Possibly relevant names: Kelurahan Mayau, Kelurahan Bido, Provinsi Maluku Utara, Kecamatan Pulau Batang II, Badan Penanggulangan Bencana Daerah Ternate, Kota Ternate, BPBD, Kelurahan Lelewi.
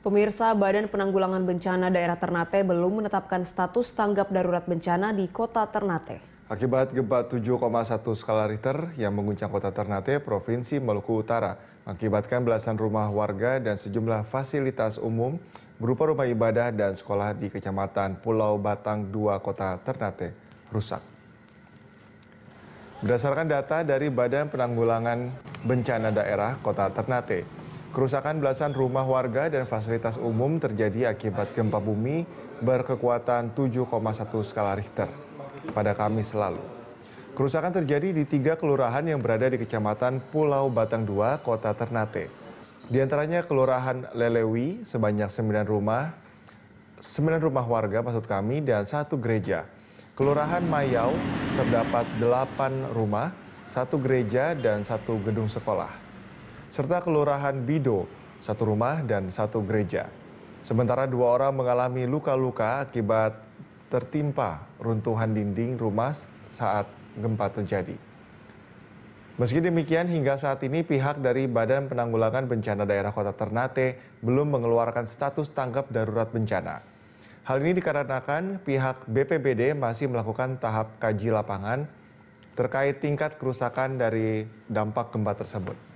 Pemirsa, Badan Penanggulangan Bencana Daerah Ternate belum menetapkan status tanggap darurat bencana di Kota Ternate. Akibat gempa 7,1 skala Richter yang mengguncang Kota Ternate, Provinsi Maluku Utara, mengakibatkan belasan rumah warga dan sejumlah fasilitas umum berupa rumah ibadah dan sekolah di Kecamatan Pulau Batang II Kota Ternate rusak. Berdasarkan data dari Badan Penanggulangan Bencana Daerah Kota Ternate, kerusakan belasan rumah warga dan fasilitas umum terjadi akibat gempa bumi berkekuatan 7,1 skala Richter pada Kamis lalu. Kerusakan terjadi di 3 kelurahan yang berada di Kecamatan Pulau Batang II, Kota Ternate. Di antaranya Kelurahan Lelewi sebanyak 9 rumah warga dan 1 gereja. Kelurahan Mayau terdapat 8 rumah, 1 gereja dan 1 gedung sekolah, serta Kelurahan Bido, 1 rumah dan 1 gereja. Sementara 2 orang mengalami luka-luka akibat tertimpa runtuhan dinding rumah saat gempa terjadi. Meski demikian, hingga saat ini pihak dari Badan Penanggulangan Bencana Daerah Kota Ternate belum mengeluarkan status tanggap darurat bencana. Hal ini dikarenakan pihak BPBD masih melakukan tahap kaji lapangan terkait tingkat kerusakan dari dampak gempa tersebut.